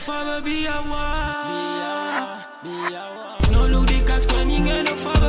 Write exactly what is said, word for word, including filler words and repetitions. Father, be a wife. No ludicrous, when you get a father.